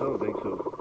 don't think so.